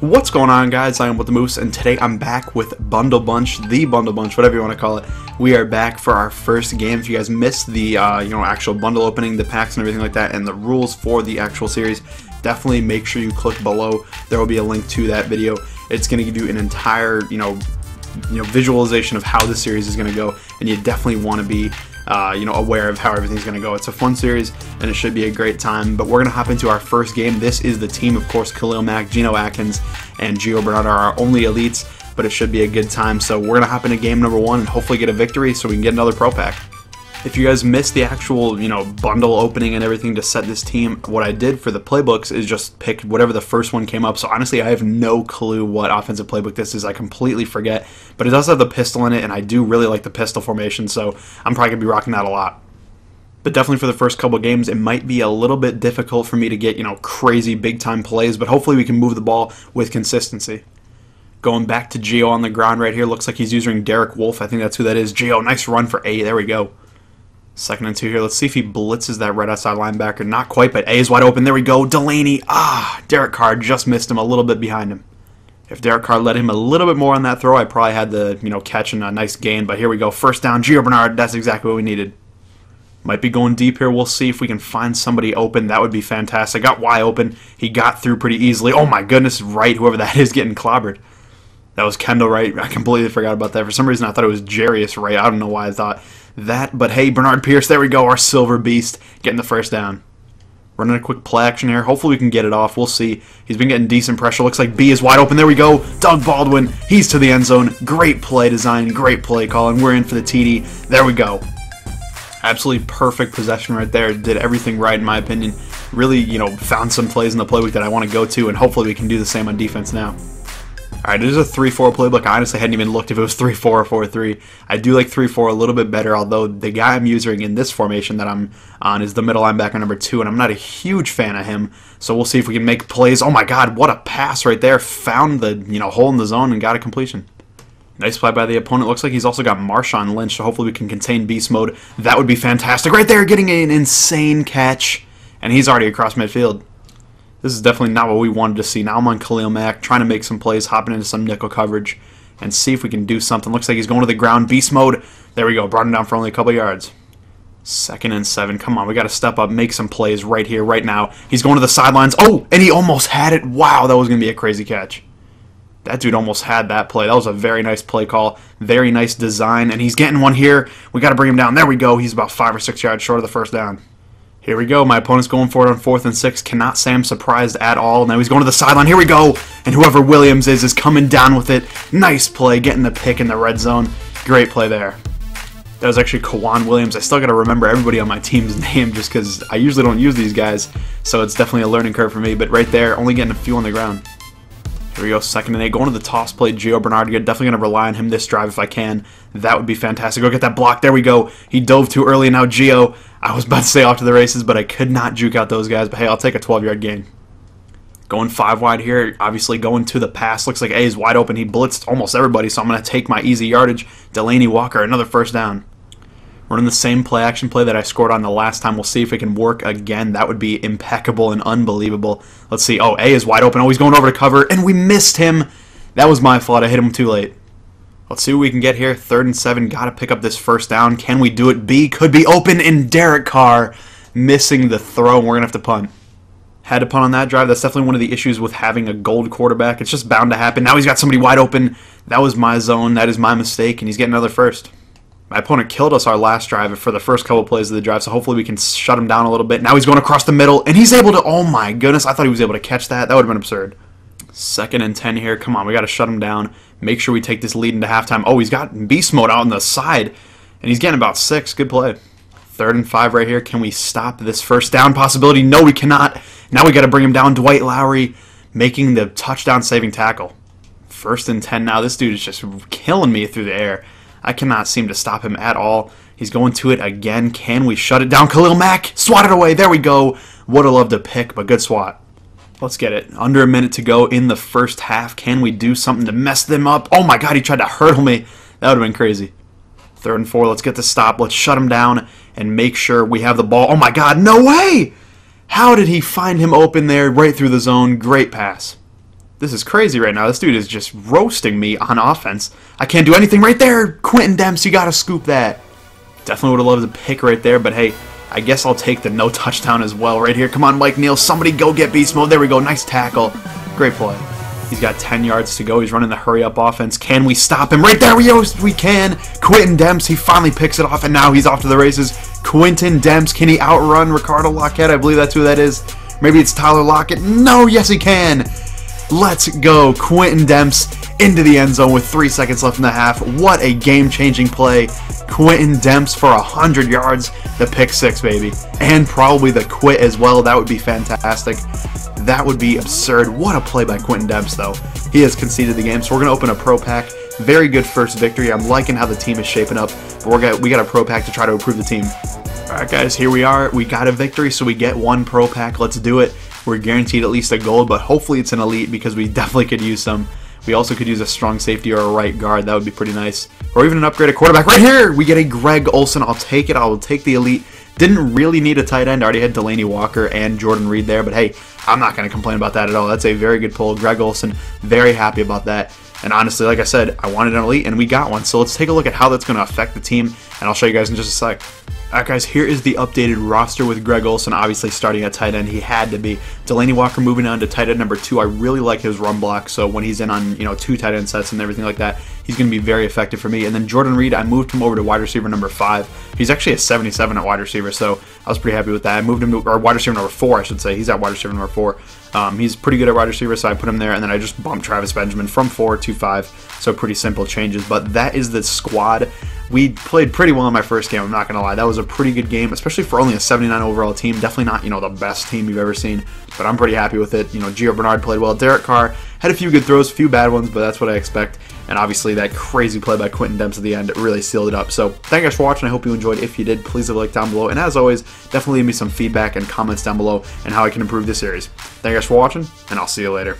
What's going on, guys? I am with the Moose, and today I'm back with Bundle Bunch, the Bundle Bunch, whatever you want to call it. We are back for our first game. If you guys missed the actual bundle opening, the packs and everything like that, and the rules for the actual series, definitely make sure you click below. There will be a link to that video. It's going to give you an entire visualization of how this series is going to go, and you definitely want to be aware of how everything's going to go. It's a fun series, and it should be a great time. But we're going to hop into our first game. This is the team, of course. Khalil Mack, Geno Atkins, and Gio Bernard are our only elites, but it should be a good time. So we're going to hop into game number one and hopefully get a victory so we can get another pro pack. If you guys missed the actual, bundle opening and everything to set this team, what I did for the playbooks is just pick whatever the first one came up. So honestly, I have no clue what offensive playbook this is. I completely forget. But it does have the pistol in it, and I do really like the pistol formation, so I'm probably going to be rocking that a lot. But definitely for the first couple of games, it might be a little bit difficult for me to get, crazy big-time plays, but hopefully we can move the ball with consistency. Going back to Gio on the ground right here. Looks like he's using Derek Wolfe. I think that's who that is. Gio, nice run for A. There we go. 2nd and 2 here. Let's see if he blitzes that right outside linebacker. Not quite, but A is wide open. There we go. Delanie. Derek Carr just missed him, a little bit behind him. If Derek Carr led him a little bit more on that throw, I probably had the, catch and a nice gain. But here we go. First down, Gio Bernard. That's exactly what we needed. Might be going deep here. We'll see if we can find somebody open. That would be fantastic. Got Y open. He got through pretty easily. Oh my goodness, Wright, whoever that is, getting clobbered. That was Kendall Wright. I completely forgot about that. For some reason, I thought it was Jarius Wright. I don't know why I thought that. But hey, Bernard Pierce, there we go. Our silver beast getting the first down. Running a quick play action here. Hopefully we can get it off. We'll see. He's been getting decent pressure. Looks like B is wide open. There we go. Doug Baldwin. He's to the end zone. Great play design. Great play call. And we're in for the TD. There we go. Absolutely perfect possession right there. Did everything right in my opinion. Really, found some plays in the playbook that I want to go to. And hopefully we can do the same on defense now. Alright, it is a 3-4 playbook. I honestly hadn't even looked if it was 3-4 or 4-3. I do like 3-4 a little bit better, although the guy I'm using in this formation that I'm on is the middle linebacker number 2, and I'm not a huge fan of him, so we'll see if we can make plays. Oh my god, what a pass right there. Found the hole in the zone and got a completion. Nice play by the opponent. Looks like he's also got Marshawn Lynch, so hopefully we can contain beast mode. That would be fantastic. Right there, getting an insane catch, and he's already across midfield. This is definitely not what we wanted to see. Now I'm on Khalil Mack, trying to make some plays, hopping into some nickel coverage, and see if we can do something. Looks like he's going to the ground. Beast mode. There we go. Brought him down for only a couple yards. 2nd and 7. Come on. We got to step up, make some plays right here, right now. He's going to the sidelines. Oh, and he almost had it. Wow, that was going to be a crazy catch. That dude almost had that play. That was a very nice play call. Very nice design, and he's getting one here. We got to bring him down. There we go. He's about 5 or 6 yards short of the first down. Here we go. My opponent's going for it on 4th and 6. Cannot say I'm surprised at all. Now he's going to the sideline. Here we go. And whoever Williams is coming down with it. Nice play. Getting the pick in the red zone. Great play there. That was actually Ka'Wan Williams. I still got to remember everybody on my team's name just because I usually don't use these guys. So it's definitely a learning curve for me. But right there, only getting a few on the ground. Here we go. 2nd and 8. Going to the toss play. Gio Bernard. Definitely going to rely on him this drive if I can. That would be fantastic. Go get that block. There we go. He dove too early. Now Gio. I was about to say off to the races, but I could not juke out those guys. But hey, I'll take a 12-yard gain. Going 5 wide here. Obviously going to the pass. Looks like A is wide open. He blitzed almost everybody, so I'm going to take my easy yardage. Delanie Walker, another first down. Running the same play-action play that I scored on the last time. We'll see if it can work again. That would be impeccable and unbelievable. Let's see. Oh, A is wide open. Oh, he's going over to cover, and we missed him. That was my fault. I hit him too late. Let's see what we can get here. 3rd and 7. Got to pick up this first down. Can we do it? B could be open, and Derek Carr missing the throw, and we're going to have to punt. Had to punt on that drive. That's definitely one of the issues with having a gold quarterback. It's just bound to happen. Now he's got somebody wide open. That was my zone. That is my mistake, and he's getting another first. My opponent killed us our last drive for the first couple plays of the drive, so hopefully we can shut him down a little bit. Now he's going across the middle, and he's able to... Oh, my goodness. I thought he was able to catch that. That would have been absurd. 2nd and 10 here. Come on, we got to shut him down. Make sure we take this lead into halftime. Oh, he's got beast mode out on the side, and he's getting about 6. Good play. 3rd and 5 right here. Can we stop this first down possibility? No, we cannot. Now we got to bring him down. Dwight Lowery making the touchdown saving tackle. 1st and 10 now. This dude is just killing me through the air. I cannot seem to stop him at all. He's going to it again. Can we shut it down? Khalil Mack swatted away. There we go. Would have loved a pick, but good swat. Let's get it. Under a minute to go in the first half. Can we do something to mess them up? Oh my god, he tried to hurdle me. That would have been crazy. 3rd and 4. Let's get the stop. Let's shut him down and make sure we have the ball. Oh my god, no way! How did he find him open there right through the zone? Great pass. This is crazy right now. This dude is just roasting me on offense. I can't do anything right there. Quintin Demps, you gotta scoop that. Definitely would have loved the pick right there, but hey, I guess I'll take the no touchdown as well right here. Come on, Mike Neal. Somebody go get beast mode. There we go. Nice tackle. Great play. He's got 10 yards to go. He's running the hurry-up offense. Can we stop him? Right there, we can. Quintin Demps, he finally picks it off, and now he's off to the races. Quintin Demps, can he outrun Ricardo Lockett? I believe that's who that is. Maybe it's Tyler Lockett. No, yes, he can. Let's go. Quintin Demps into the end zone with 3 seconds left in the half. What a game-changing play. Quintin Demps for 100 yards. The pick six, baby. And probably the quit as well. That would be fantastic. That would be absurd. What a play by Quintin Demps, though. He has conceded the game, so we're going to open a pro pack. Very good first victory. I'm liking how the team is shaping up, but we got a pro pack to try to improve the team. All right, guys, here we are. We got a victory, so we get one pro pack. Let's do it. We're guaranteed at least a gold, but hopefully it's an elite because we definitely could use some. We also could use a strong safety or a right guard. That would be pretty nice. Or even an upgraded quarterback. Right here, we get a Greg Olsen. I'll take it. I will take the elite. Didn't really need a tight end. I already had Delanie Walker and Jordan Reed there, but hey, I'm not going to complain about that at all. That's a very good pull. Greg Olsen, very happy about that. And honestly, like I said, I wanted an elite, and we got one. So let's take a look at how that's going to affect the team, and I'll show you guys in just a sec. Alright guys, here is the updated roster with Greg Olsen obviously starting at tight end. He had to be. Delanie Walker moving on to tight end number 2. I really like his run block, so when he's in on, you know, 2 tight end sets and everything like that, he's going to be very effective for me. And then Jordan Reed, I moved him over to wide receiver number 5. He's actually a 77 at wide receiver, so I was pretty happy with that. I moved him to, or wide receiver number 4, I should say. He's at wide receiver number 4. He's pretty good at wide receiver, so I put him there, and then I just bumped Travis Benjamin from 4 to 5, so pretty simple changes. But that is the squad. We played pretty well in my first game, I'm not going to lie. That was a pretty good game, especially for only a 79 overall team. Definitely not, you know, the best team you've ever seen, but I'm pretty happy with it. You know, Gio Bernard played well. Derek Carr had a few good throws, a few bad ones, but that's what I expect. And obviously that crazy play by Quintin Demps at the end really sealed it up. So thank you guys for watching. I hope you enjoyed. If you did, please leave a like down below. And as always, definitely leave me some feedback and comments down below and how I can improve this series. Thank you guys for watching, and I'll see you later.